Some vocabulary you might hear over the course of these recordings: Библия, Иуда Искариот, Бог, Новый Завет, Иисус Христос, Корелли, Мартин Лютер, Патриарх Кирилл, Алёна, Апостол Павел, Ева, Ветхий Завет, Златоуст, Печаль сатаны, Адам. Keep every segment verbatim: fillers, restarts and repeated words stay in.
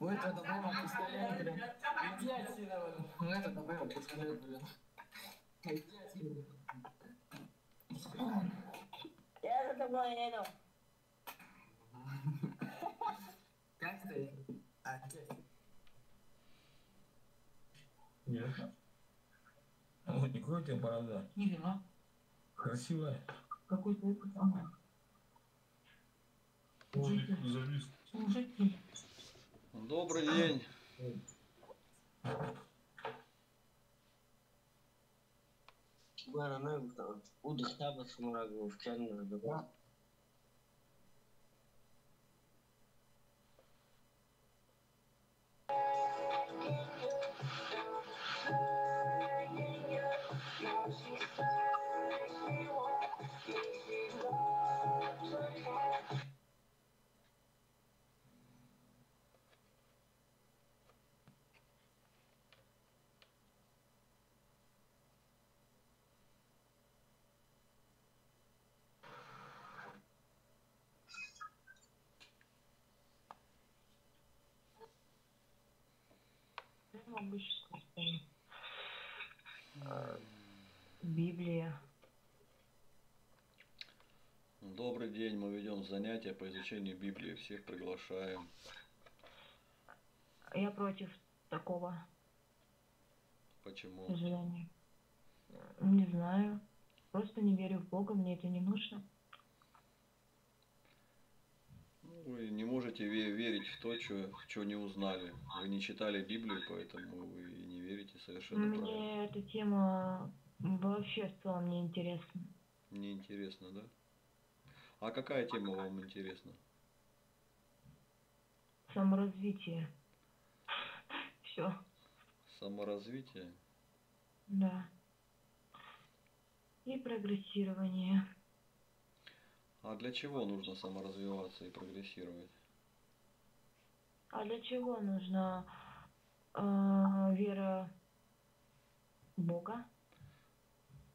Мы это добавим пистолет, блин. Иди отсюда, блин. Мы это добавим пистолет, блин. Иди отсюда. Я за тобой не иду. Как ты? Окей. Нет. Вот не крутая борода. Не вина. Красивая. Какой-то опыт, ага. Добрый день. Библия. Добрый день, мы ведем занятия по изучению Библии, всех приглашаем. Я против такого. Почему? Желания. Не знаю, просто не верю в Бога, мне это не нужно. Вы не можете верить в то, что не узнали. Вы не читали Библию, поэтому вы и не верите совершенно. Мне правильно. Эта тема вообще в целом не интересна. Не интересна, да? А какая тема вам интересна? Саморазвитие. Все. Саморазвитие? Да. И прогрессирование. А для чего нужно саморазвиваться и прогрессировать? А для чего нужна э, вера в Бога?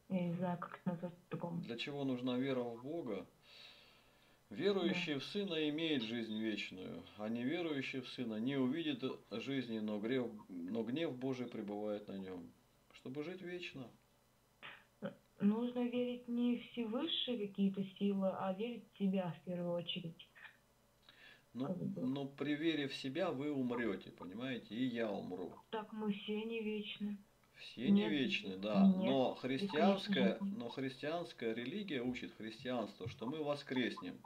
Я не знаю, как это назвать по-другому. Для чего нужна вера в Бога? Верующий да. в Сына имеет жизнь вечную, а неверующий в Сына не увидит жизни, но гнев, но гнев Божий пребывает на нем, чтобы жить вечно. Нужно верить не в всевысшие какие-то силы, а верить в себя в первую очередь. Но, но при вере в себя вы умрете, понимаете, и я умру. Так мы все не вечны. Все не вечны, да. Нет, но, христианская, но христианская религия учит христианство, что мы воскреснем.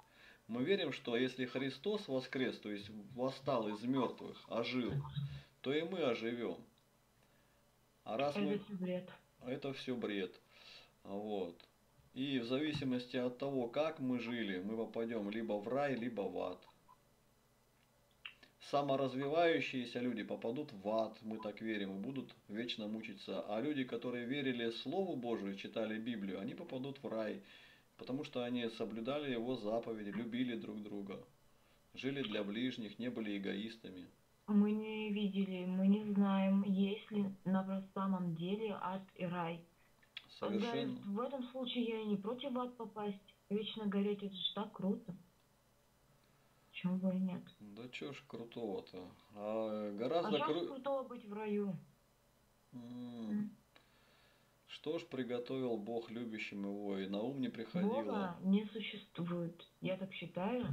Мы верим, что если Христос воскрес, то есть восстал из мертвых, ожил, то и мы оживем. А раз это мы... все бред. Это все бред. Вот. И в зависимости от того, как мы жили, мы попадем либо в рай, либо в ад. Саморазвивающиеся люди попадут в ад, мы так верим, и будут вечно мучиться. А люди, которые верили Слову Божию, читали Библию, они попадут в рай, потому что они соблюдали его заповеди, любили друг друга, жили для ближних, не были эгоистами. Мы не видели, мы не знаем, есть ли на самом деле ад и рай. Совершенно. Да, в этом случае я и не против ад попасть. Вечно гореть, это же так круто. Почему бы и нет? Да чё ж крутого-то? А гораздо а кру... крутого быть в раю. М-м. Что ж приготовил Бог любящим его, и на ум не приходило. Бога не существует, я так считаю.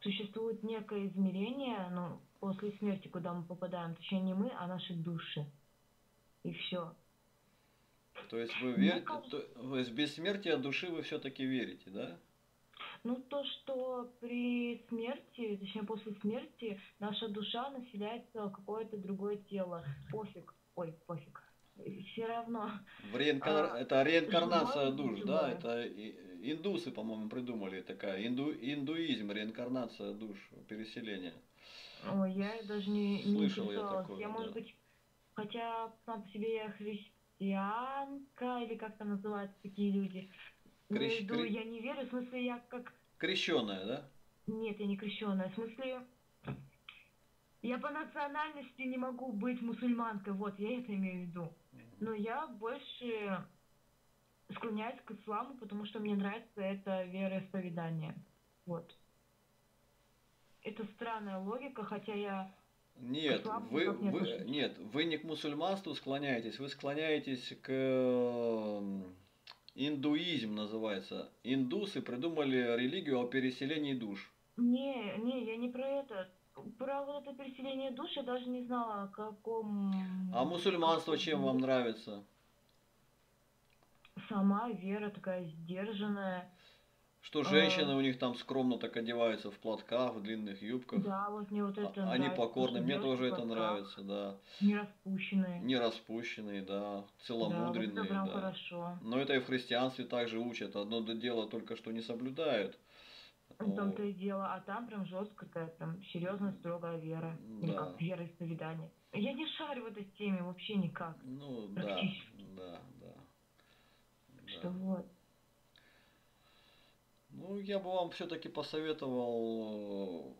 Существует некое измерение, но после смерти, куда мы попадаем, точнее не мы, а наши души. И все. То есть вы верите, то есть бессмертие души вы все-таки верите, да? Ну то, что при смерти, точнее после смерти, наша душа населяется какое-то другое тело. Пофиг, ой, пофиг. Все равно. В реинкар... а, это реинкарнация душ, да? Другое. Это индусы, по-моему, придумали такая. Инду... Индуизм, реинкарнация душ, переселение. Ой, я даже не слышал не я такое. Я, да. может быть, хотя сам по себе я христианин. Янка, или как там называются такие люди. Крещ... Я, иду, я не верю, в смысле я как... Крещеная, да? Нет, я не крещеная. В смысле, я по национальности не могу быть мусульманкой, вот, я это имею в виду. Но я больше склоняюсь к исламу, потому что мне нравится это вероисповедание. Вот. Это странная логика, хотя я Нет, вы, вы, нет, вы не к мусульманству склоняетесь, вы склоняетесь к индуизм, называется. Индусы придумали религию о переселении душ. Не, не, я не про это. Про вот это переселение душ я даже не знала, о каком... А мусульманство чем вам нравится? Сама вера такая сдержанная. Что женщины а... у них там скромно так одеваются в платках, в длинных юбках. Да, вот мне вот это Они нравится, покорны, мне тоже это нравится, да. Не распущенные. Не распущенные, да. Целомудренные, да. Вот это прям да. Хорошо. Но это и в христианстве также учат. Одно дело только что не соблюдают. В том-то и дело, а там прям жесткая, там серьезная, строгая вера. Да. Или как вероисповедание. Я не шарю в этой теме вообще никак. Ну, да, да, да. Что да. вот. Ну, я бы вам все-таки посоветовал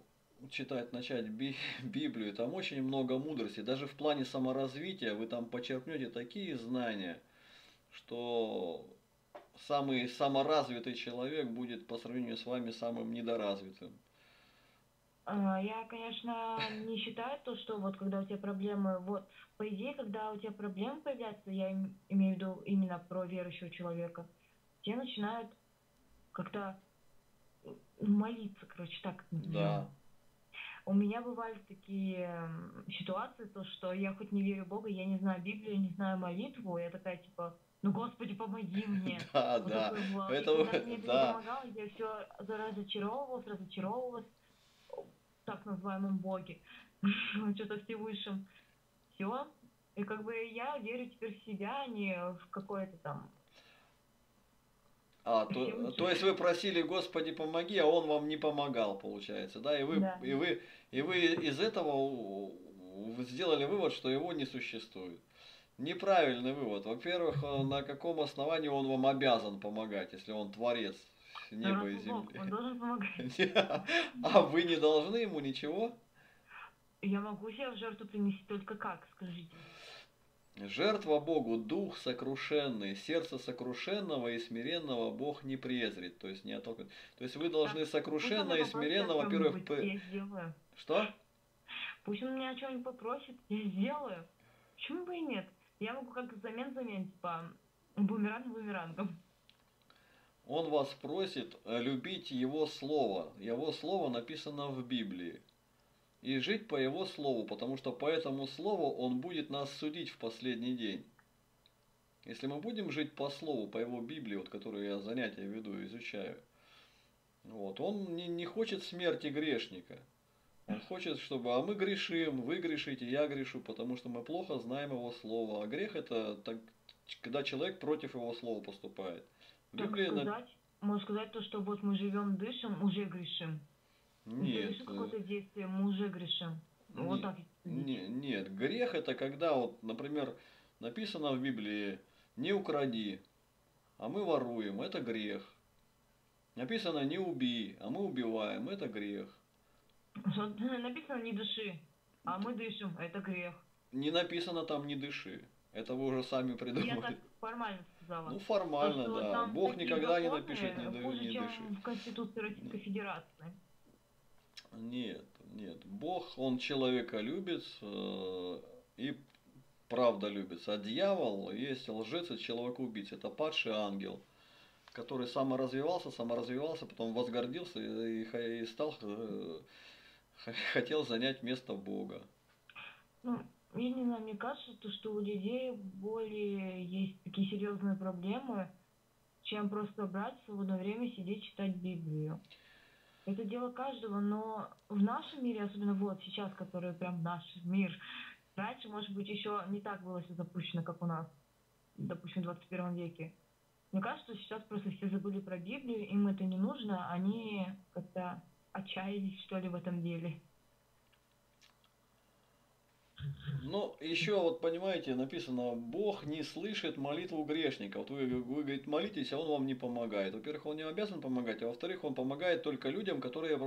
читать, начать би Библию. Там очень много мудрости. Даже в плане саморазвития вы там почерпнете такие знания, что самый саморазвитый человек будет по сравнению с вами самым недоразвитым. Я, конечно, не считаю то, что вот когда у тебя проблемы, вот, по идее, когда у тебя проблемы появятся, я имею в виду именно про верующего человека, те начинают как-то молиться, короче, так. Да. У меня бывали такие ситуации, то, что я хоть не верю в Бога, я не знаю Библию, не знаю молитву, я такая, типа, ну, Господи, помоги мне. Да, вот да. Поэтому... Когда мне это да. не помогало, я все разочаровывалась, разочаровывалась в так называемом Боге, что-то Всевышнем. Все. И как бы я верю теперь в себя, а не в какое-то там... А, то, то есть вы просили, Господи, помоги, а Он вам не помогал, получается, да? И вы, да. И вы, и вы из этого сделали вывод, что Его не существует. Неправильный вывод. Во-первых, на каком основании Он вам обязан помогать, если Он Творец неба и земли? Он должен помогать. А вы не должны Ему ничего? Я могу себя в жертву принести, только как, скажите? Жертва Богу, дух сокрушенный, сердце сокрушенного и смиренного Бог не презрит. То есть, не отток... То есть вы должны так, сокрушенно и смиренно, во-первых... П... Что? Пусть он меня о чем-нибудь попросит, я сделаю. Почему бы и нет? Я могу как замен заменить по бумеранг бумерангам. Он вас просит любить Его Слово. Его Слово написано в Библии. И жить по Его Слову, потому что по этому Слову Он будет нас судить в последний день. Если мы будем жить по Слову, по Его Библии, вот, которую я занятия веду, изучаю, вот, Он не, не хочет смерти грешника. Он хочет, чтобы, а мы грешим, вы грешите, я грешу, потому что мы плохо знаем Его Слово. А грех это так, когда человек против Его Слова поступает. В Библии так сказать, на... Можно сказать то, что вот мы живем, дышим, уже грешим. Нет. Какое-то действие, мы уже грешим. Нет, вот так. Нет, нет, грех это когда, вот, например, написано в Библии «не укради», а мы воруем, это грех. Написано «не убей», а мы убиваем, это грех. Написано «не дыши», а мы дышим, это грех. Не написано там «не дыши». Это вы уже сами придумали. Я так формально сказала. Ну, формально, то, да. Вот Бог никогда не напишет «не, хуже, не дыши». В Конституции Российской Федерации. Нет, нет. Бог, Он человека любит э, и правда любит. А дьявол есть лжец и человекоубийца. Это падший ангел, который саморазвивался, саморазвивался, потом возгордился и, и, и стал, э, хотел занять место Бога. Ну, я не знаю, мне кажется, что у людей более есть такие серьезные проблемы, чем просто брать в свободное время сидеть читать Библию. Это дело каждого, но в нашем мире, особенно вот сейчас, который прям наш мир, раньше, может быть, еще не так было все запущено, как у нас, допустим, в двадцать первом веке. Мне кажется, что сейчас просто все забыли про Библию, им это не нужно, они как-то отчаялись, что ли, в этом деле. Ну, еще вот, понимаете, написано, Бог не слышит молитву грешника. Вот вы, вы, говорит, молитесь, а Он вам не помогает. Во-первых, Он не обязан помогать, а во-вторых, Он помогает только людям, которые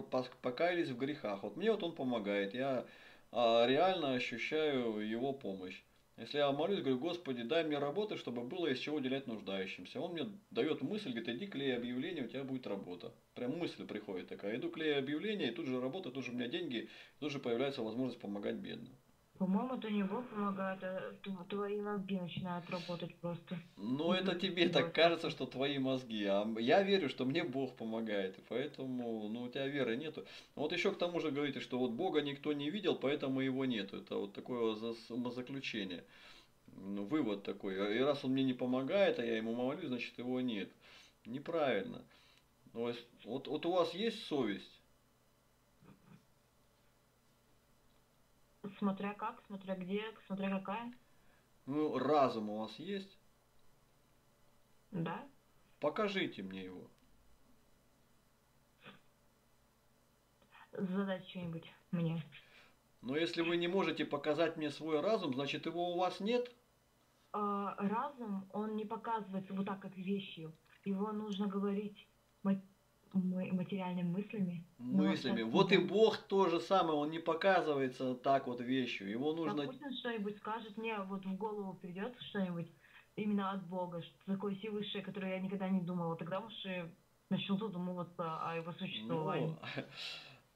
покаялись в грехах. Вот мне вот Он помогает, я а, реально ощущаю Его помощь. Если я молюсь, говорю: Господи, дай мне работы, чтобы было из чего уделять нуждающимся. Он мне дает мысль, говорит: иди клей объявление, у тебя будет работа. Прям мысль приходит такая. Иду клей объявление, и тут же работа, тут же у меня деньги, тут же появляется возможность помогать бедным. По-моему, это не Бог помогает, а твои мозги начинают работать просто. Ну, это тебе так кажется, что твои мозги. А я верю, что мне Бог помогает, и поэтому, ну, у тебя веры нету. Вот еще к тому же говорите, что вот Бога никто не видел, поэтому его нету. Это вот такое умозаключение, ну, вывод такой. И раз он мне не помогает, а я ему молюсь, значит его нет. Неправильно. Вот, вот у вас есть совесть? Смотря как, смотря где, смотря какая. Ну, разум у вас есть? Да. Покажите мне его. Задать что-нибудь мне. Но если вы не можете показать мне свой разум, значит его у вас нет? А, разум, он не показывается вот так, как вещью. Его нужно говорить материальными мыслями. Мыслями. Ну, вот и Бог то же самое, он не показывается так вот вещью. Его нужно... Допустим, что-нибудь скажет мне, вот в голову придет что-нибудь именно от Бога, что такое сильнейшее, которое я никогда не думала. Тогда уж и начнут задумываться о его существовании.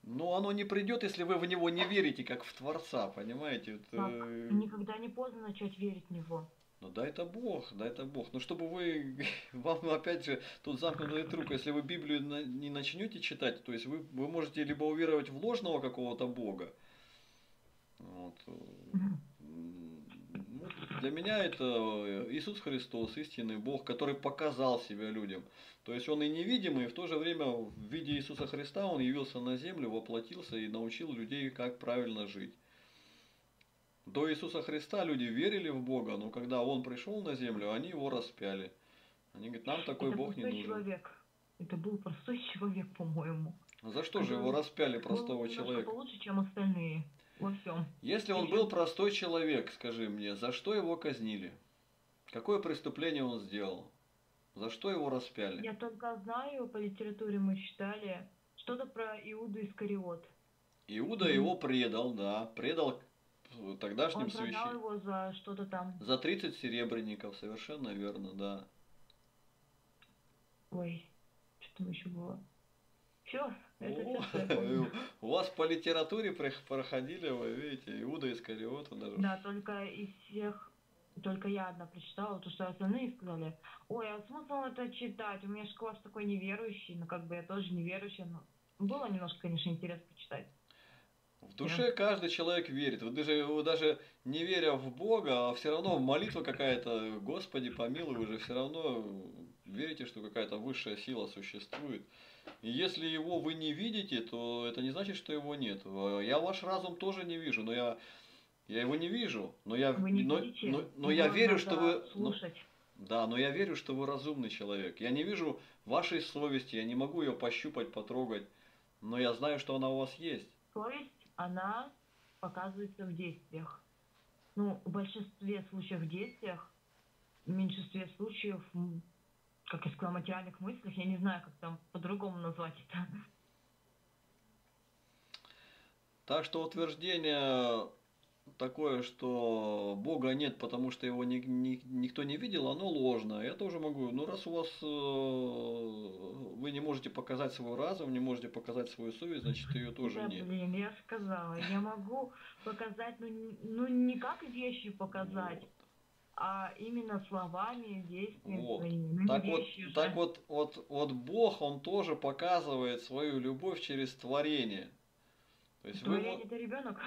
Но... Но оно не придет, если вы в него не верите, как в Творца, понимаете? Так, это... Никогда не поздно начать верить в него. Ну да, это Бог, да, это Бог. Но чтобы вы, вам опять же, тут замкнутый круг, если вы Библию не начнете читать, то есть вы, вы можете либо уверовать в ложного какого-то Бога. Вот. Для меня это Иисус Христос, истинный Бог, который показал себя людям. То есть он и невидимый, и в то же время в виде Иисуса Христа он явился на землю, воплотился и научил людей, как правильно жить. До Иисуса Христа люди верили в Бога, но когда Он пришел на землю, они Его распяли. Они говорят: нам такой это Бог не нужен. Человек. Это был простой человек, по-моему. За что это же Его распяли, простого человека? Получше, чем остальные во всем. Если Он был простой человек, скажи мне, за что Его казнили? Какое преступление Он сделал? За что Его распяли? Я только знаю, по литературе мы читали, что-то про Иуду Искариот. Иуда mm-hmm. его предал, да, предал... Тогдашним священником. Его за что-то там. За тридцать серебряников, совершенно верно, да. Ой, что там еще было? Все, это у вас по литературе проходили, вы видите, Иуда Искариота даже. Да, только из всех, только я одна прочитала, то что остальные сказали: ой, а смысл это читать? У меня же класс такой неверующий, но как бы я тоже неверующая, но было немножко, конечно, интересно почитать. В душе каждый человек верит. Вы даже, вы даже не веря в Бога, а все равно молитва какая-то, Господи, помилуй, вы же все равно верите, что какая-то высшая сила существует. И если его вы не видите, то это не значит, что его нет. Я ваш разум тоже не вижу, но я, я его не вижу. Но я, вы не но, видите, но, но я верю, что вы... Слушать. Но, да, но я верю, что вы разумный человек. Я не вижу вашей совести, я не могу ее пощупать, потрогать. Но я знаю, что она у вас есть. Совесть? Она показывается в действиях. Ну, в большинстве случаев в действиях, в меньшинстве случаев, как я сказала, в материальных мыслях. Я не знаю, как там по-другому назвать это. Так что утверждение такое, что Бога нет, потому что его ни, ни, никто не видел, оно ложно. Я тоже могу. Но раз у вас э, вы не можете показать свой разум, не можете показать свою совесть, значит ее тоже да, нет. Блин, я сказала, я могу показать, ну, ну не как вещи показать, вот. А именно словами, действиями. Вот. Ну, так вот, так вот, вот, вот Бог, он тоже показывает свою любовь через творение. То есть творение вы... это ребенок.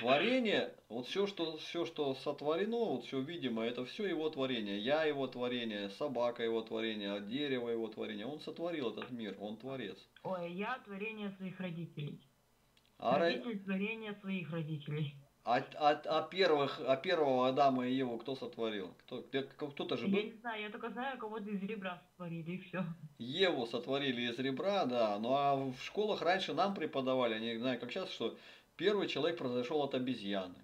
Творение, вот все что, все, что сотворено, вот все видимое, это все его творение. Я его творение, собака его творение, дерево его творение. Он сотворил этот мир, он творец. Ой, я творение своих родителей. А родитель творение своих родителей. А, а, а, первых, а первого Адама и Еву кто сотворил? Кто-то же был? Я не знаю, я только знаю, кого-то из ребра сотворили, и все. Еву сотворили из ребра, да. Ну а в школах раньше нам преподавали, я не знаю, как сейчас, что первый человек произошел от обезьяны.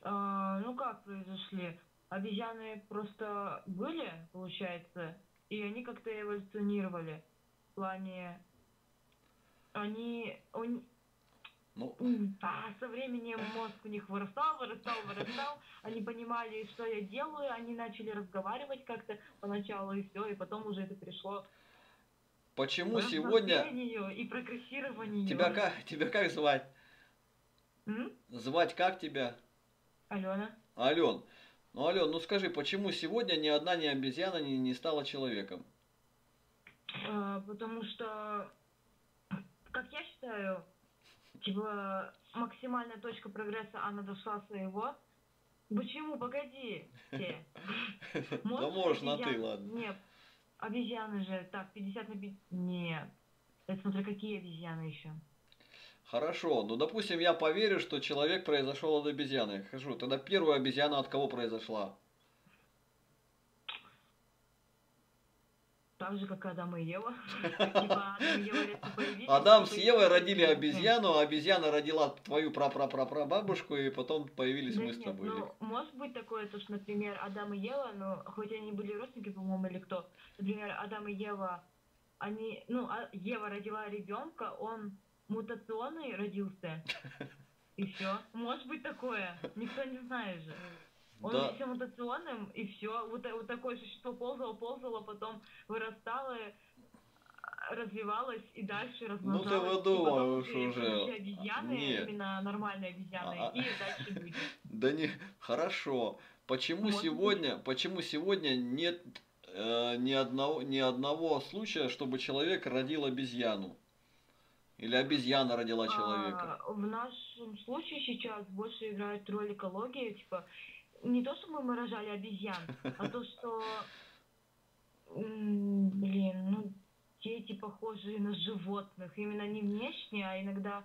А, ну как произошли? Обезьяны просто были, получается, и они как-то эволюционировали. В плане... Они... Ну, а со временем мозг у них вырастал, вырастал, вырастал. Они понимали, что я делаю, они начали разговаривать как-то поначалу и все, и потом уже это пришло. Почему сегодня? И прогрессированию. Тебя как, тебя как звать? М? Звать как тебя? Алёна. Алён. Ну, Алён, ну скажи, почему сегодня ни одна ни обезьяна не, не стала человеком? А, потому что, как я считаю, типа, максимальная точка прогресса, она дошла своего. Почему? Погоди. Да можно ты, ладно. Нет, обезьяны же, так, пятьдесят на пятьдесят. Нет, это смотря какие обезьяны еще. Хорошо, ну, допустим, я поверю, что человек произошел от обезьяны. Хожу, тогда первая обезьяна от кого произошла? Так же, как Адам и Ева. Адам с Евой родили обезьяну, а обезьяна родила твою прапрапрапрабабушку, и потом появились мы с тобой. Ну, может быть такое, то что, например, Адам и Ева, но хоть они были родственники, по-моему, или кто, например, Адам и Ева, они, ну, Ева родила ребенка, он мутационный родился, и все. Может быть такое, никто не знает же. Он да. Еще мутационным, и все. Вот, вот такое существо ползало, ползало, потом вырастало, развивалось и дальше размножалось. Ну ты выдумываешь уже. Обезьяны, нет. Именно нормальные обезьяны, а -а. И дальше люди. Да не, хорошо. Почему сегодня, почему сегодня нет э, ни одного, ни одного случая, чтобы человек родил обезьяну? Или обезьяна родила а, человека? В нашем случае сейчас больше играет роль экологии, типа... Не то, чтобы мы рожали обезьян, а то, что, блин, ну, дети похожие на животных. Именно не внешне, а иногда...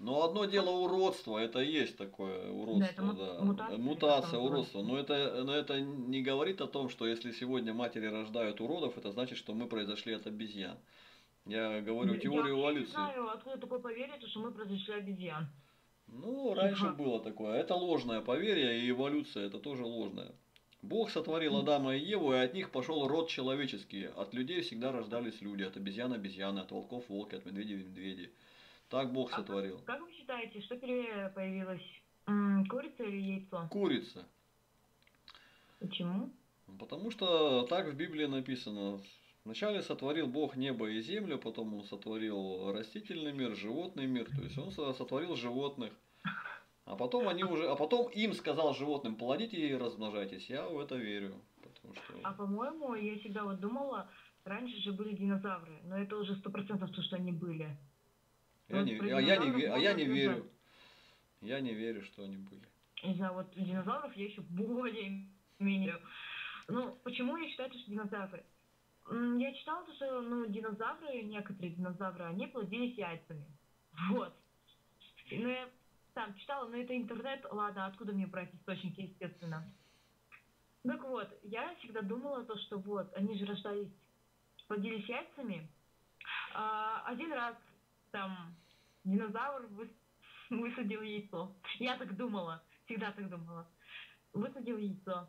Ну, одно дело уродство, это есть такое уродство, да. да. Мутация, мутация уродство. Но это, но это не говорит о том, что если сегодня матери рождают уродов, это значит, что мы произошли от обезьян. Я говорю теорию эволюции. Я не знаю, откуда такое поверье, что мы произошли от обезьян. Ну, раньше ага. было такое. Это ложное поверье, и эволюция это тоже ложное. Бог сотворил Адама и Еву, и от них пошел род человеческий. От людей всегда рождались люди, от обезьян обезьяны, от волков волки, от медведей медведи. Так Бог сотворил. А как, как вы считаете, что первое появилось? М-м, курица или яйцо? Курица. Почему? Потому что так в Библии написано. Вначале сотворил Бог небо и землю, потом Он сотворил растительный мир, животный мир, то есть Он сотворил животных, а потом они уже, а потом им сказал животным: плодите и размножайтесь. Я в это верю, потому что. А по-моему, я всегда вот думала, раньше же были динозавры, но это уже сто процентов то, что они были. Я не, а я не, а я не верю, я не верю, что они были. Не знаю, вот динозавров я еще более-менее. Ну почему я считаю, что динозавры? Я читала, что ну, динозавры, некоторые динозавры, они плодились яйцами. Вот. Ну, я там читала, но это интернет. Ладно, откуда мне брать источники, естественно. Так вот, я всегда думала, то, что вот, они же рождались, плодились яйцами. А, один раз там динозавр высадил яйцо. Я так думала, всегда так думала. Высадил яйцо.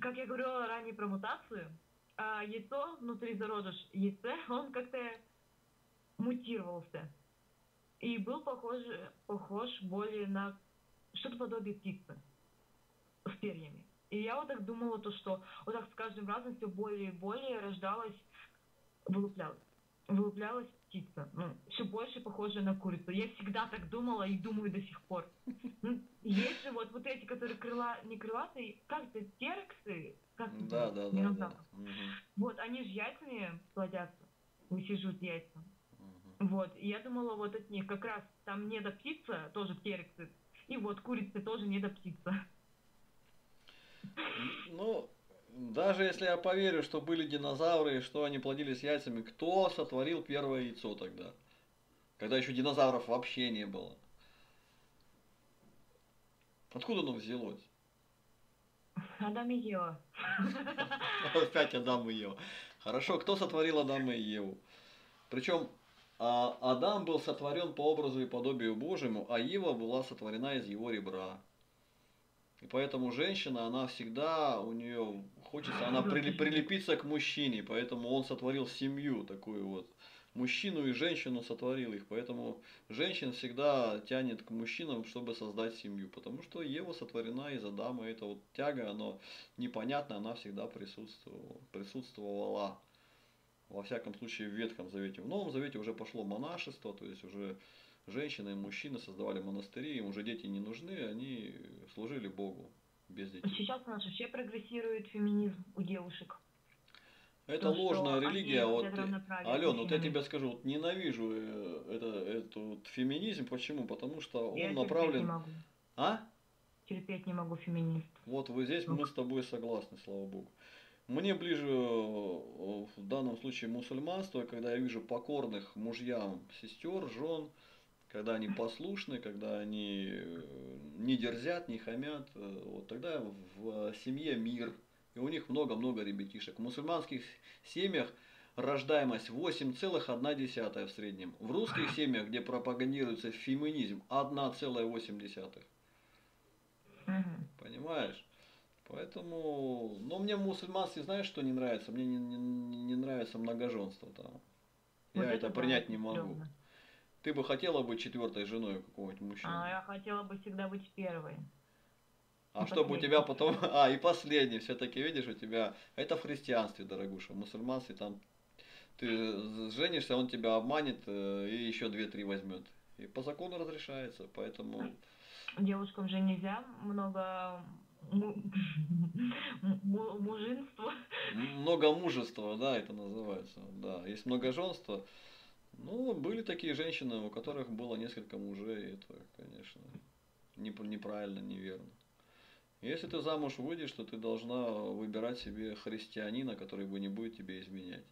Как я говорила ранее про мутацию, а яйцо, внутри зародыш яйце, он как-то мутировался. И был похож, похож более на что-то подобие птицы с перьями. И я вот так думала, то, что вот так с каждым разом все более и более рождалась, вылуплялась. Вылуплялась птица. Ну, все больше похожа на курицу. Я всегда так думала и думаю до сих пор. Есть же вот, вот эти, которые крыла, не крылатые, как-то терксы. Как да, да, да, да. Угу. Вот, они же яйцами плодятся, высиживают яйца. Угу. Вот, и я думала вот от них, как раз там не до птица, тоже терксы, и вот курицы тоже не до птица. Ну, даже если я поверю, что были динозавры, и что они плодились яйцами, кто сотворил первое яйцо тогда? Когда еще динозавров вообще не было. Откуда оно взялось? Адам и Ева. Опять Адам и Ева. Хорошо, кто сотворил Адама и Еву? Причем Адам был сотворен по образу и подобию Божьему, а Ева была сотворена из его ребра. И поэтому женщина, она всегда, у нее хочется, она прилепится к мужчине, поэтому он сотворил семью такую вот мужчину и женщину сотворил их. Поэтому женщин всегда тянет к мужчинам, чтобы создать семью. Потому что Ева сотворена из Адама. Эта вот тяга, она непонятна, она всегда присутствовала. присутствовала. Во всяком случае в Ветхом Завете. В Новом Завете уже пошло монашество, то есть уже женщины и мужчины создавали монастыри, им уже дети не нужны, они служили Богу без детей. Сейчас у нас вообще прогрессирует феминизм у девушек. Это потому ложная религия. Вот, Алёна, вот я тебе скажу, вот ненавижу это, этот феминизм. Почему? Потому что я он направлен... Не могу. А? Терпеть не могу феминизм. Вот вы здесь, ну. Мы с тобой согласны, слава Богу. Мне ближе в данном случае мусульманство, когда я вижу покорных мужьям сестер, жен, когда они послушны, когда они не дерзят, не хамят, вот тогда в семье мир, и у них много-много ребятишек. В мусульманских семьях рождаемость восемь целых одна десятая в среднем. В русских семьях, где пропагандируется феминизм, одна целая восемь десятых. Понимаешь? Поэтому, но мне в мусульманстве, знаешь, что не нравится? Мне не, не, не нравится многоженство там. Вот я это, это принять не могу. Стрёмно. Ты бы хотела быть четвертой женой какого-нибудь мужчины? А, я хотела бы всегда быть первой. А чтобы у тебя потом... А, и последний, все-таки, видишь, у тебя... Это в христианстве, дорогуша, в мусульманстве там... Ты женишься, он тебя обманет и еще две-три возьмет. И по закону разрешается, поэтому... Девушкам же нельзя много... мужинство. Много мужества, да, это называется. Да, есть многоженство. Ну, были такие женщины, у которых было несколько мужей. Это, конечно, неправильно, неверно. Если ты замуж выйдешь, то ты должна выбирать себе христианина, который бы не будет тебе изменять.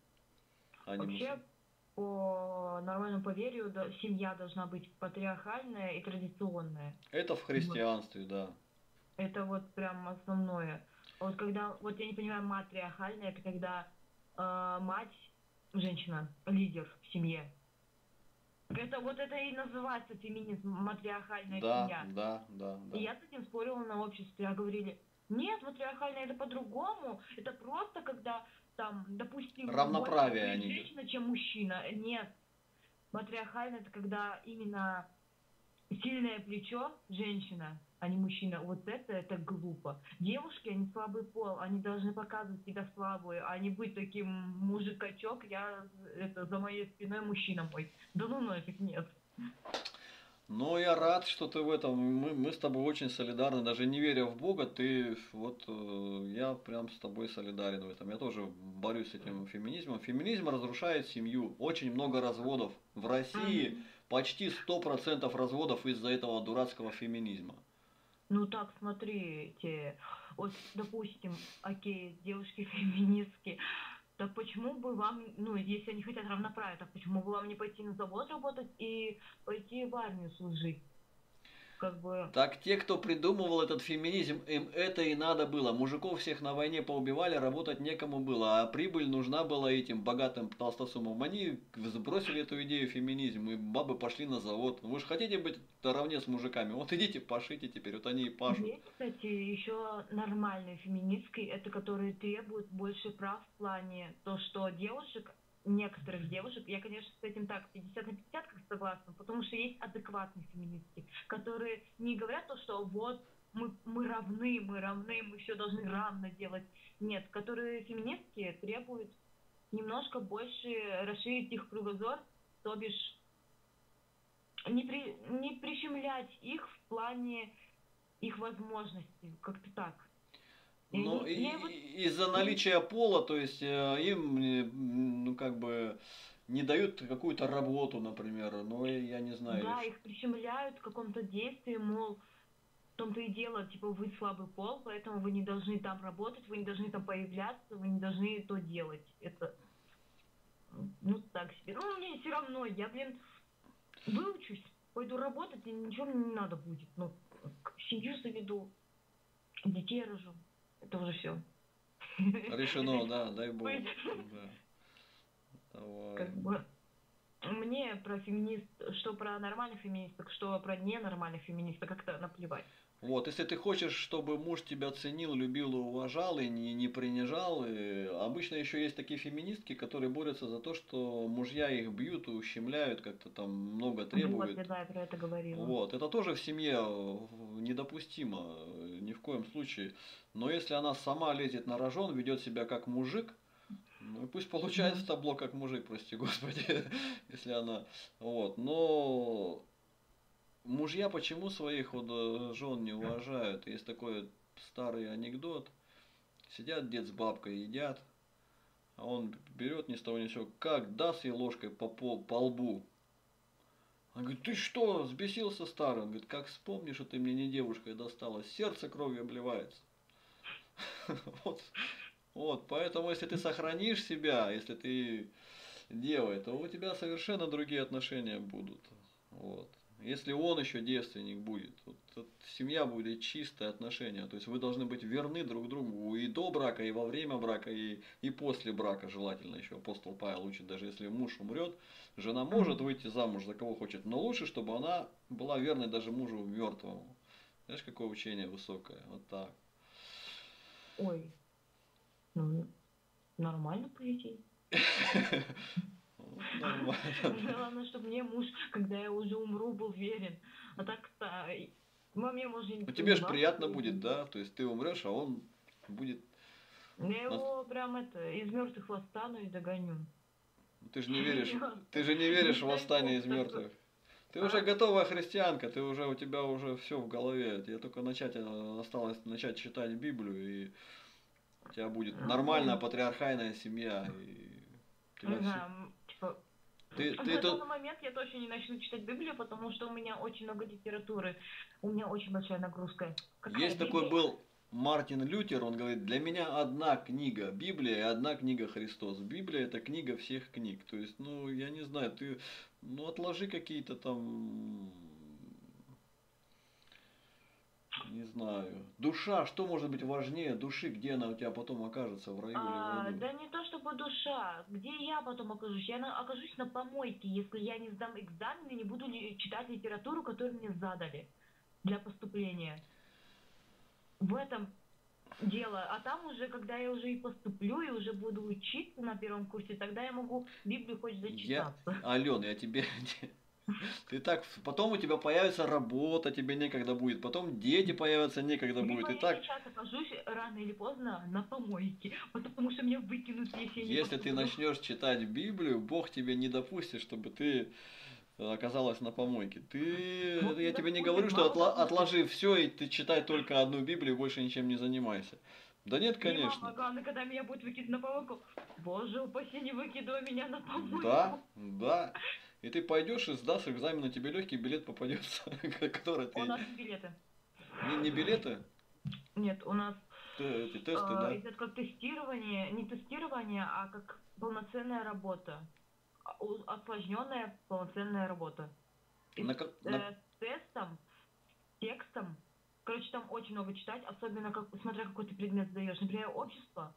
А вообще, по нормальному поверью, семья должна быть патриархальная и традиционная. Это в христианстве, да. Это вот прям основное. Вот когда, вот я не понимаю, матриархальная, это когда э, мать, женщина, лидер в семье. Это вот это и называется феминизм, матриархальная да, семья. Да, да, да. И я с этим спорила на обществе, а говорили, нет, матриархальная это по-другому, это просто когда там, допустим, равноправие они... женщина, чем мужчина. Нет, матриархальная это когда именно сильное плечо женщина, а не мужчина. Вот это, это глупо. Девушки, они слабый пол, они должны показывать себя слабую, а не быть таким мужикачок, я, это, за моей спиной мужчина мой. Да ну нафиг, нет. Но я рад, что ты в этом, мы, мы с тобой очень солидарны, даже не веря в Бога, ты, вот, я прям с тобой солидарен в этом. Я тоже борюсь с этим феминизмом. Феминизм разрушает семью. Очень много разводов. В России почти сто процентов разводов из-за этого дурацкого феминизма. Ну так, смотрите, вот, допустим, окей, девушки-феминистки, так почему бы вам, ну, если они хотят равноправия, так почему бы вам не пойти на завод работать и пойти в армию служить? Как бы... Так те, кто придумывал этот феминизм, им это и надо было. Мужиков всех на войне поубивали, работать некому было, а прибыль нужна была этим богатым толстосумам. Они сбросили эту идею феминизм, и бабы пошли на завод. Вы же хотите быть наравне с мужиками? Вот идите, пошите теперь, вот они и пашут. Есть, кстати, еще нормальные феминистки, это которые требуют больше прав в плане то, что девушек... Некоторых девушек, я, конечно, с этим так пятьдесят на пятьдесят как согласна, потому что есть адекватные феминистки, которые не говорят то, что вот мы, мы равны, мы равны, мы все должны равно делать. Нет, которые феминистки требуют немножко больше расширить их кругозор, то бишь не, при, не прищемлять их в плане их возможностей, как-то так. Ну, из-за наличия пола, то есть им, ну, как бы, не дают какую-то работу, например, но я не знаю. Да, их прищемляют к какому-то действию, мол, в том-то и дело, типа, вы слабый пол, поэтому вы не должны там работать, вы не должны там появляться, вы не должны то делать. Это, ну, так себе. Ну, мне все равно, я, блин, выучусь, пойду работать, и ничего мне не надо будет. Ну, семью заведу, детей рожу. Это уже все. Решено, да, дай Бог. Да. Как бы, мне про феминист, что про нормальных феминисток, что про ненормальных феминисток, как-то наплевать. Вот, если ты хочешь, чтобы муж тебя ценил, любил и уважал, и не, не принижал, и обычно еще есть такие феминистки, которые борются за то, что мужья их бьют и ущемляют, как-то там много требуют. Вот, да, я про это говорила. Вот, это тоже в семье недопустимо, ни в коем случае. Но если она сама лезет на рожон, ведет себя как мужик, ну и пусть получает в табло как мужик, прости господи, если она... Вот, но... Мужья почему своих вот жен не уважают? Есть такой старый анекдот. Сидят дед с бабкой, едят, а он берет ни с того ни с сего, как даст ей ложкой по, по, по лбу. Она говорит, ты что, взбесился старый? Он говорит, как вспомни, что ты мне не девушкой досталась, сердце кровью обливается. Вот, поэтому если ты сохранишь себя, если ты девой, то у тебя совершенно другие отношения будут. Вот. Если он еще девственник будет, вот, семья будет чистое отношение. То есть вы должны быть верны друг другу и до брака, и во время брака, и, и после брака желательно еще. Апостол Павел учит, даже если муж умрет, жена может выйти замуж за кого хочет, но лучше, чтобы она была верной даже мужу мертвому. Знаешь, какое учение высокое. Вот так. Ой, ну нормально по идее. Желательно, чтобы мне муж, когда я уже умру, был верен. А так-то маме можно... Ну тебе же приятно будет, да? То есть ты умрешь, а он будет... Я его прям это, из мертвых восстану и догоню. Ты же не веришь, ты же не веришь в восстание из мертвых. Ты уже готовая христианка, ты уже, у тебя уже все в голове. Тебе только начать, осталось начать читать Библию, и у тебя будет нормальная патриархальная семья. Ты, ты, в этот ты... момент я точно не начну читать Библию, потому что у меня очень много литературы, у меня очень большая нагрузка. Какая Есть Библия? Такой был Мартин Лютер, он говорит, для меня одна книга Библия и одна книга Христос. Библия это книга всех книг, то есть, ну, я не знаю, ты, ну, отложи какие-то там, не знаю, душа, что может быть важнее души, где она у тебя потом окажется, в раю а, или в аду? Да не то чтобы душа, где я потом окажусь, я на, окажусь на помойке, если я не сдам экзамен и не буду ли, читать литературу, которую мне задали для поступления. В этом дело, а там уже, когда я уже и поступлю, и уже буду учиться на первом курсе, тогда я могу Библию хоть зачитаться. Я... Алён, я тебе... Ты так, потом у тебя появится работа, тебе некогда будет, потом дети появятся, некогда либо будет. Я и так... сейчас окажусь рано или поздно на помойке, потому что меня выкинут, если я не Если ты начнешь читать Библию, Бог тебе не допустит, чтобы ты оказалась на помойке. Ты, Бог я тебе не говорю, что отла... отложи все и ты читай только одну Библию, больше ничем не занимайся. Да нет, конечно. И мама, главное, когда меня будет выкидывать на помойку, Боже, упаси, не выкидывай меня на помойку. Да, да. И ты пойдешь и сдашь экзамен, на тебе легкий билет попадется, который ты... У нас не билеты. Не, не билеты? Нет, у нас... Т эти тесты, э, да? Это как тестирование, не тестирование, а как полноценная работа. Осложненная полноценная работа. На, с, на... э, с тестом, с текстом. Короче, там очень много читать, особенно как, смотря какой ты предмет сдаешь. Например, общество.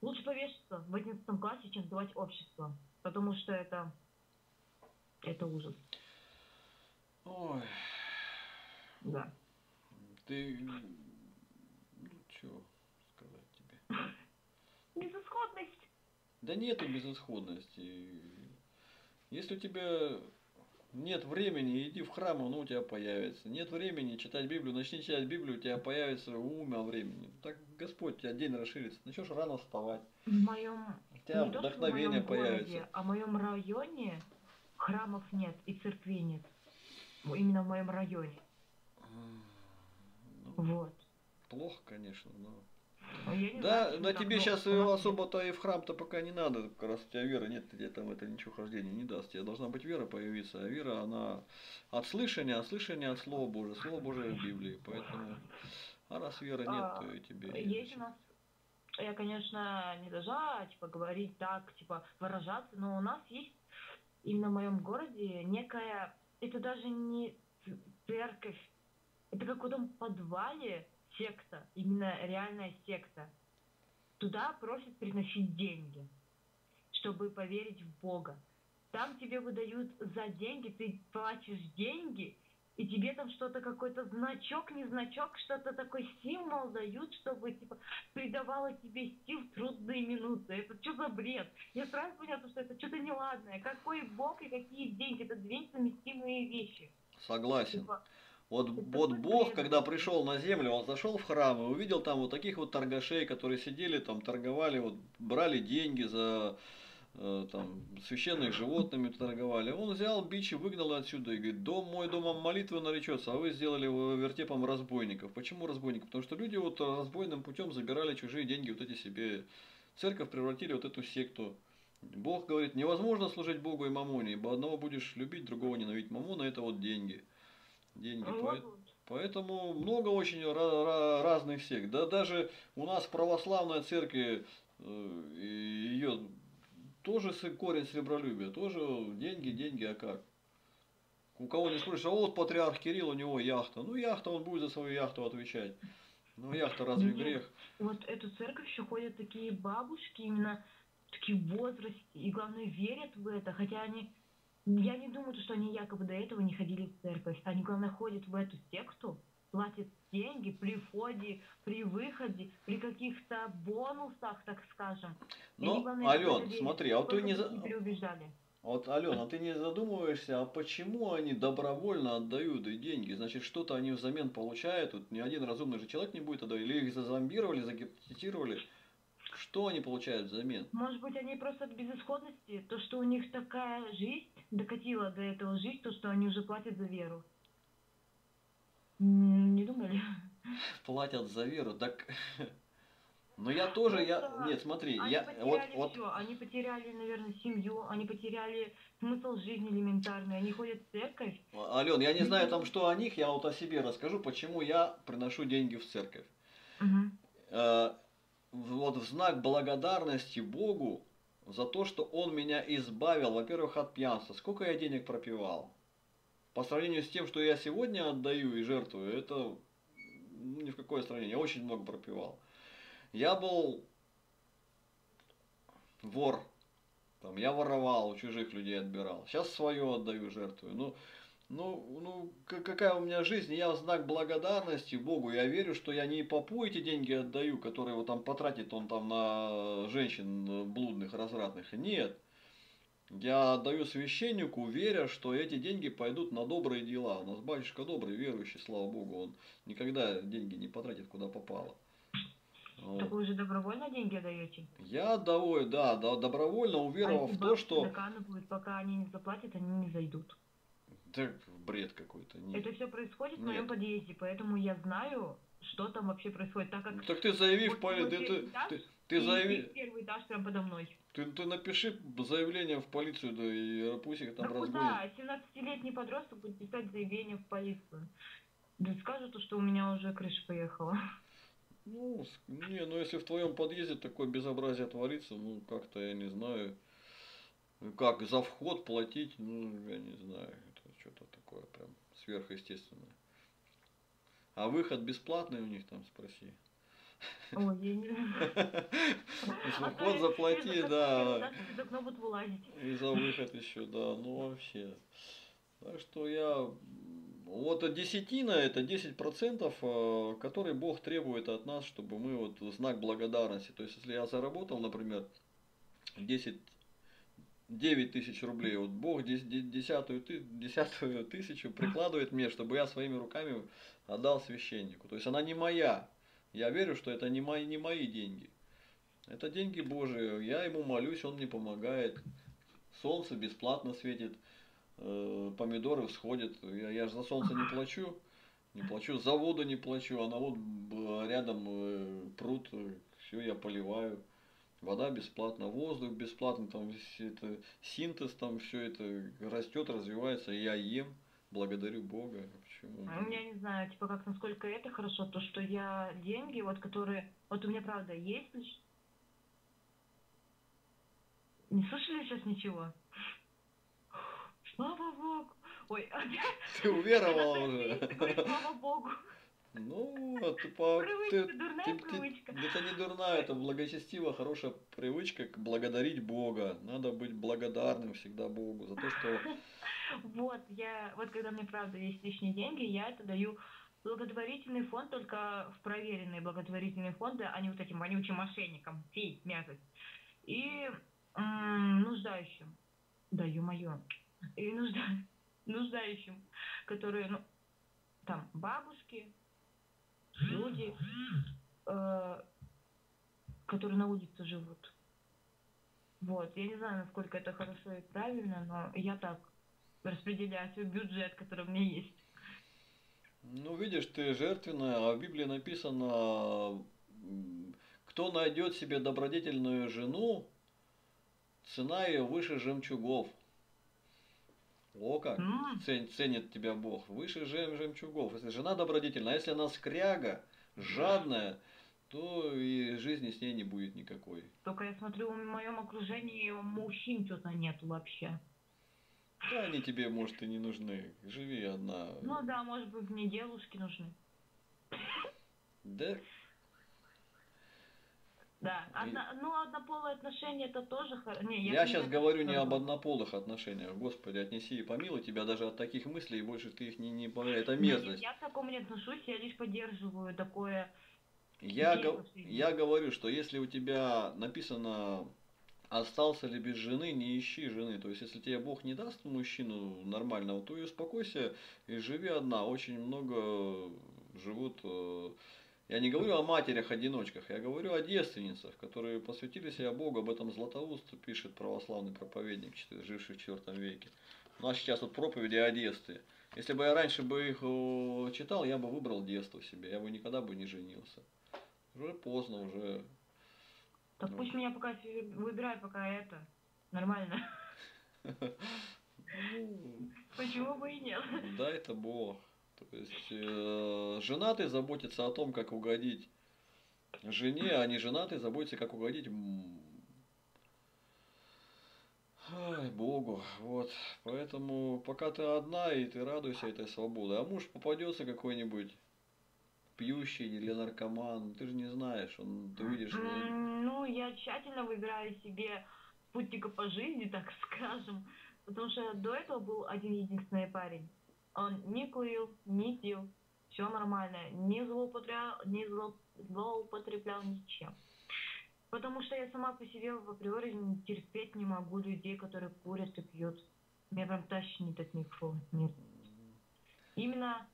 Лучше повешаться в одиннадцатом классе, чем сдавать общество. Потому что это... Это ужас. Ой. Да. Ты... Ну, что сказать тебе? Безысходность. Да нету безысходности. Если у тебя нет времени, иди в храм, оно у тебя появится. Нет времени читать Библию, начни читать Библию, у тебя появится ум о времени. Так Господь, у тебя день расширится. Начнешь рано вставать. В моем... У тебя не вдохновение то, в моем появится. Городе, а в моем районе... Храмов нет и церквей нет. Именно в моем районе. Ну, вот. Плохо, конечно, но... но я да, знаю, но тебе плохо. Сейчас особо-то и в храм-то пока не надо. Как раз у тебя веры нет, тебе там это ничего хождения не даст. Тебе должна быть вера появиться. А вера, она от слышания, от слышания от Слова Божия. Слово Божие в Библии. Поэтому... А раз веры нет, а, то и тебе... Есть у нас... Я, конечно, не должна, типа, говорить так, типа, выражаться, но у нас есть... Именно в моем городе некая, это даже не церковь, это как в каком подвале секта, именно реальная секта. Туда просят приносить деньги, чтобы поверить в Бога. Там тебе выдают за деньги, ты платишь деньги, и тебе там что-то, какой-то значок, не значок, что-то такой символ дают, чтобы типа придавало тебе сил в трудные минуты. Это что за бред? Я сразу поняла, что это что-то неладное. Какой Бог и какие деньги? Это две совместимые вещи. Согласен. Типа, вот, вот Бог, когда пришел на землю, он зашел в храм и увидел там вот таких вот торгашей, которые сидели там, торговали, вот, брали деньги за... Там, священных животными торговали. Он взял бич и выгнал отсюда. И говорит, дом мой домом молитвы наречется, а вы сделали его вертепом разбойников. Почему разбойников? Потому что люди вот разбойным путем забирали чужие деньги, вот эти себе. Церковь превратили вот эту секту. Бог говорит, невозможно служить Богу и мамоне, ибо одного будешь любить, другого ненавидеть. Мамона — это вот деньги. Деньги. Поэтому много очень разных сект. Да даже у нас в православной церкви ее... Тоже корень сребролюбия, тоже деньги, деньги, а как? У кого не спросишь, а вот патриарх Кирилл, у него яхта. Ну яхта, он будет за свою яхту отвечать. Ну яхта разве грех? Вот эту церковь еще ходят такие бабушки, именно такие в возрасте, и главное верят в это, хотя они, я не думаю, что они якобы до этого не ходили в церковь. Они, главное, ходят в эту секту, платят деньги при входе, при выходе, при каких-то бонусах, так скажем. Ну, Алён, смотри, а вот ты не за... Вот, Алён, а ты не задумываешься, а почему они добровольно отдают и деньги? Значит, что-то они взамен получают. Вот ни один разумный же человек не будет отдавать. Или их зазомбировали, загипнотизировали. Что они получают взамен? Может быть, они просто от безысходности, то, что у них такая жизнь докатила до этого жизнь, то, что они уже платят за веру. Не думали? Платят за веру, так... Но я тоже, я... Нет, смотри, они я... потеряли вот, все. Вот... Они потеряли, наверное, семью, они потеряли смысл жизни элементарный, они ходят в церковь. Алён, я не знаю там, что о них, я вот о себе расскажу, почему я приношу деньги в церковь. Угу. Вот в знак благодарности Богу за то, что Он меня избавил, во-первых, от пьянства. Сколько я денег пропивал? По сравнению с тем, что я сегодня отдаю и жертвую, это ни в какое сравнение. Я очень много пропивал. Я был вор. Там, я воровал, у чужих людей отбирал. Сейчас свое отдаю, жертвую. Ну, ну, ну, какая у меня жизнь? Я в знак благодарности Богу. Я верю, что я не попу эти деньги отдаю, которые вот там потратит он там на женщин блудных, развратных. Нет. Я отдаю священнику, веря, что эти деньги пойдут на добрые дела. У нас батюшка добрый, верующий, слава Богу, он никогда деньги не потратит, куда попало. Вот. Так вы уже добровольно деньги отдаете? Я отдаю, да, да, добровольно, уверовав а в то, что... Доканывают, пока они не заплатят, они не зайдут. Так, бред какой-то. Нет. Это все происходит Нет. в моем подъезде, поэтому я знаю, что там вообще происходит. Так, как... ну, так ты заявишь, вот, Павел, ты... ты, ты... Ты, заяв... первый этаж прям подо мной. Ты, ты напиши заявление в полицию, да и пусик там разбудит. Да, семнадцатилетний подросток будет писать заявление в полицию. Да скажут, что у меня уже крыша поехала. Ну, не, ну если в твоем подъезде такое безобразие творится, ну как-то я не знаю. Как за вход платить, ну я не знаю. Это что-то такое прям сверхъестественное. А выход бесплатный у них там, спроси. Ой, я не знаю. Вход заплати, да. И за выход еще, да. Ну вообще. Так что я... Вот десятина — это десять процентов, которые Бог требует от нас, чтобы мы вот в знак благодарности. То есть, если я заработал, например, девять тысяч рублей, вот Бог десятую тысячу прикладывает мне, чтобы я своими руками отдал священнику. То есть она не моя. Я верю, что это не мои, не мои деньги. Это деньги Божьи. Я ему молюсь, он мне помогает. Солнце бесплатно светит, э, помидоры всходят. Я, я же за солнце не плачу. Не плачу, за воду не плачу. Она вот рядом э, пруд, все я поливаю. Вода бесплатна, воздух бесплатно, там это, синтез, там все это растет, развивается, я ем. Благодарю Бога. Почему? Я не знаю, типа как насколько это хорошо, то что я деньги, вот которые, вот у меня правда есть. Не слышали сейчас ничего? Слава Богу. Ой, ты уверовала уже. Слава Богу. Ну, а ты, по, привычка, ты, дурная ты, привычка. Ты, это не дурная, это благочестивая, хорошая привычка к благодарить Бога. Надо быть благодарным всегда Богу за то, что... Вот, я, вот когда мне правда есть лишние деньги, я это даю благотворительный фонд, только в проверенные благотворительные фонды, а не вот этим вонючим мошенникам, фей, мякоть. И м-м, нуждающим, даю мое, и нужда... нуждающим, которые, ну, там, бабушки... Люди, э, которые на улице живут. Вот. Я не знаю, насколько это хорошо и правильно, но я так распределяю свой бюджет, который у меня есть. Ну, видишь, ты жертвенная, а в Библии написано, кто найдет себе добродетельную жену, цена ее выше жемчугов. О как, Цен, ценит тебя Бог, выше жем, жемчугов. Если жена добродетельная, а если она скряга, жадная, то и жизни с ней не будет никакой. Только я смотрю, в моем окружении мужчин что-то нету вообще. Да, они тебе, может, и не нужны, живи одна. Ну да, может быть, мне девушки нужны. Да? Да, Одно, и... ну однополые отношения это тоже... Не, я я сейчас не... говорю не об однополых отношениях. Господи, отнеси и помилуй тебя даже от таких мыслей, больше ты их не, не помиляй. Это мерзость. Я к такому не отношусь, я лишь поддерживаю такое... Я, го... я говорю, что если у тебя написано «остался ли без жены, не ищи жены». То есть, если тебе Бог не даст мужчину нормального, то и успокойся и живи одна. Очень много живут... Я не говорю о матерях-одиночках, я говорю о девственницах, которые посвятили себя Богу. Об этом Златоуст пишет православный проповедник, живший в четвёртом веке. У нас сейчас вот проповеди о девстве. Если бы я раньше бы их читал, я бы выбрал девство себе, я бы никогда бы не женился. Уже поздно, уже... Так ну. Пусть меня пока выбирают, пока это нормально. Почему бы и нет? Да, это Бог. То есть э, женатый заботится о том, как угодить жене, а не женатый заботится, как угодить Ай, Богу. Вот. Поэтому пока ты одна, и ты радуйся этой свободе. А муж попадется какой-нибудь пьющий или наркоман, ты же не знаешь, он, ты видишь. Ну, я тщательно выбираю себе путника по жизни, так скажем. Потому что до этого был один единственный парень. Он не курил, не пил, все нормально, не злоупотреблял, не злоупотреблял ничем. Потому что я сама по себе в априори терпеть не могу людей, которые курят и пьют. Меня прям тащит от них нет. Именно,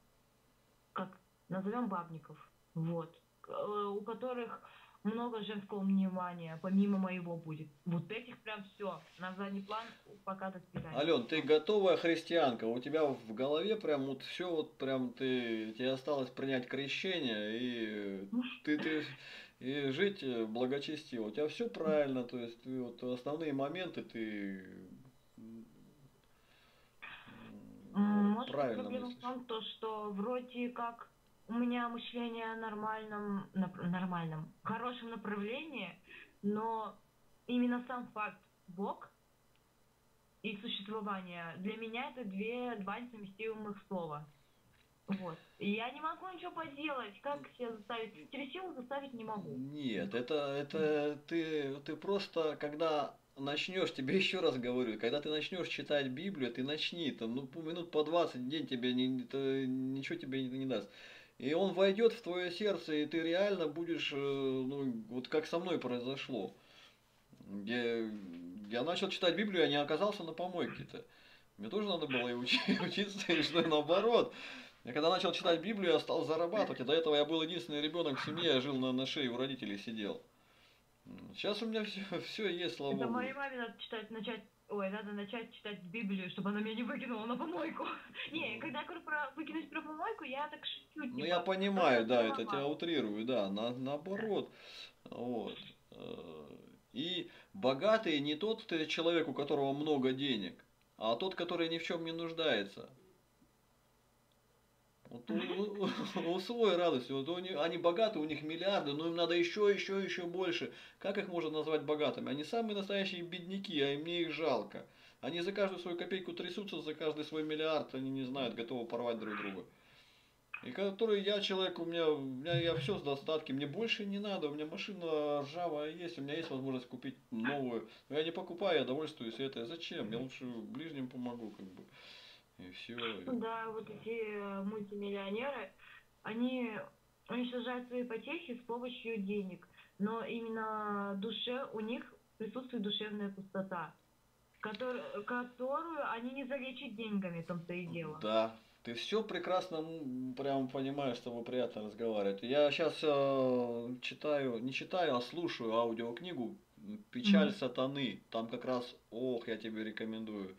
как назовем, бабников, вот, у которых много женского внимания, помимо моего будет. Вот этих прям все на задний план пока до свидания. Алён, ты готовая христианка, у тебя в голове прям вот все вот прям ты, тебе осталось принять крещение и ты, ты и жить благочестиво. У тебя все правильно, то есть вот основные моменты ты Может, правильно мыслишь. Может, проблема в том, то, что вроде как у меня мышление в нормальном, нормальном, хорошем направлении, но именно сам факт Бог и существование, для меня это две, два несовместимых слова. Вот. И я не могу ничего поделать, как себя заставить, через силу заставить не могу. Нет, это, это ты, ты просто, когда... начнешь, тебе еще раз говорю, когда ты начнешь читать Библию, ты начни, там, ну, минут по двадцать день тебе не, то, ничего тебе не, не даст. И он войдет в твое сердце, и ты реально будешь, ну, вот как со мной произошло. Я, я начал читать Библию, я не оказался на помойке-то. Мне тоже надо было и учи, учиться, и что наоборот. Я когда начал читать Библию, я стал зарабатывать, а до этого я был единственный ребенок в семье, я жил на, на шее, у родителей сидел. Сейчас у меня все, все есть, слава Богу. Это моей маме надо читать, начать, ой, надо начать читать Библию, чтобы она меня не выкинула на помойку. Не, когда я говорю про выкинуть про помойку, я так шучу. Ну я понимаю, да, это тебя утрирую, да, наоборот. Вот. И богатый не тот человек, у которого много денег, а тот, который ни в чем не нуждается. Вот у, у, у, у своей радости, вот у них, они богаты, у них миллиарды, но им надо еще, еще, еще больше. Как их можно назвать богатыми? Они самые настоящие бедняки, а мне их жалко. Они за каждую свою копейку трясутся, за каждый свой миллиард, они не знают, готовы порвать друг друга. И который я человек, у меня, у меня я все с достатки, мне больше не надо, у меня машина ржавая есть, у меня есть возможность купить новую. Но я не покупаю, я довольствуюсь этой. Зачем? Я лучше ближним помогу, как бы. И все. Да, вот эти мультимиллионеры, они уничтожают свои потехи с помощью денег. Но именно душе у них присутствует душевная пустота, которую, которую они не залечат деньгами, там-то и дело. Да. Ты все прекрасно, прям понимаешь, с тобой приятно разговаривать. Я сейчас э, читаю, не читаю, а слушаю аудиокнигу «Печаль сатаны». Там как раз, ох, я тебе рекомендую.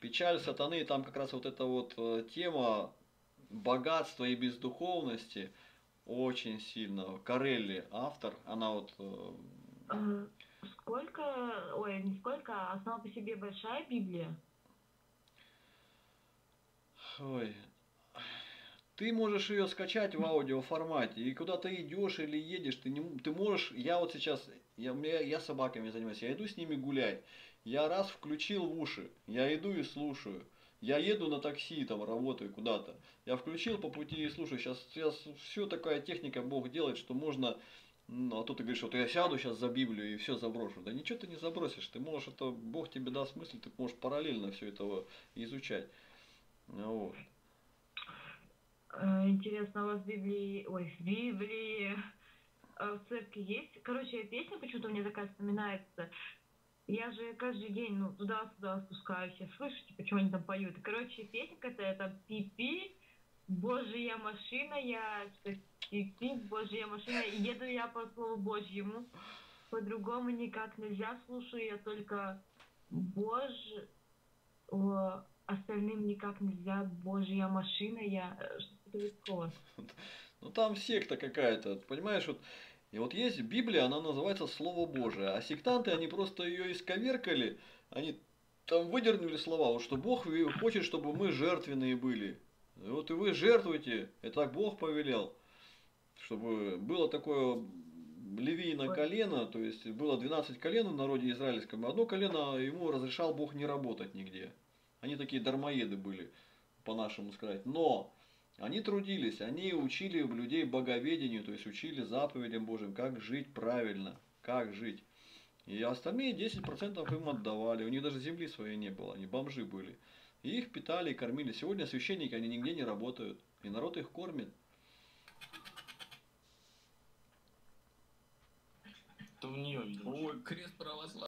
«Печаль сатаны», там как раз вот эта вот э, тема богатства и бездуховности очень сильно. Корелли автор, она вот... Э, сколько, ой, не сколько, а сама по себе большая Библия? Ой. Ты можешь ее скачать в аудиоформате, и куда ты идешь или едешь, ты, не, ты можешь, я вот сейчас, я, я, я собаками занимаюсь, я иду с ними гулять, я раз включил в уши, я иду и слушаю, я еду на такси, там работаю куда-то, я включил по пути и слушаю, сейчас, сейчас все такая техника Бог делает, что можно, ну, а то ты говоришь, вот я сяду сейчас за Библию и все заброшу, да ничего ты не забросишь, ты можешь, это Бог тебе даст мысль, ты можешь параллельно все это изучать. Вот. Интересно, у вас в Библии, ой, в Библии, в церкви есть? Короче, песня почему-то мне такая вспоминается. Я же каждый день, ну, туда-сюда спускаюсь, я слышу, почему они там поют. Короче, песня какая-то, там, пипи, божья машина, я, пипи, божья машина, еду я по слову Божьему, по-другому никак нельзя, слушаю я только Божь... Остальным никак нельзя, божья машина, я... Что-то легко. Ну там секта какая-то, понимаешь, вот... И вот есть Библия, она называется Слово Божие, а сектанты, они просто ее исковеркали, они там выдернули слова, вот что Бог хочет, чтобы мы жертвенные были. И вот и вы жертвуете, это так Бог повелел, чтобы было такое... Левийное колено, то есть было двенадцать колен в народе израильском, одно колено ему разрешал Бог не работать нигде. Они такие дармоеды были, по-нашему сказать. Но они трудились, они учили людей боговедению, то есть учили заповедям Божьим, как жить правильно, как жить. И остальные десять процентов им отдавали, у них даже земли своей не было, они бомжи были. И их питали и кормили. Сегодня священники, они нигде не работают, и народ их кормит. Ой, крест православный.